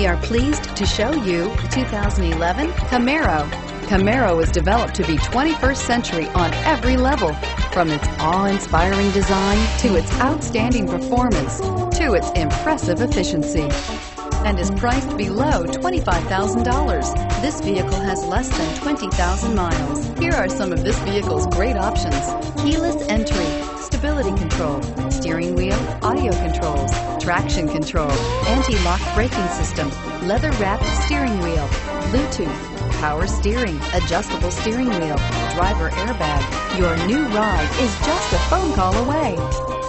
We are pleased to show you 2011 Camaro. Camaro was developed to be 21st century on every level, from its awe-inspiring design to its outstanding performance to its impressive efficiency, and is priced below $25,000. This vehicle has less than 20,000 miles. Here are some of this vehicle's great options: keyless entry, stability control, steering wheel audio controls, traction control, anti-lock braking system, leather-wrapped steering wheel, Bluetooth, power steering, adjustable steering wheel, driver airbag. Your new ride is just a phone call away.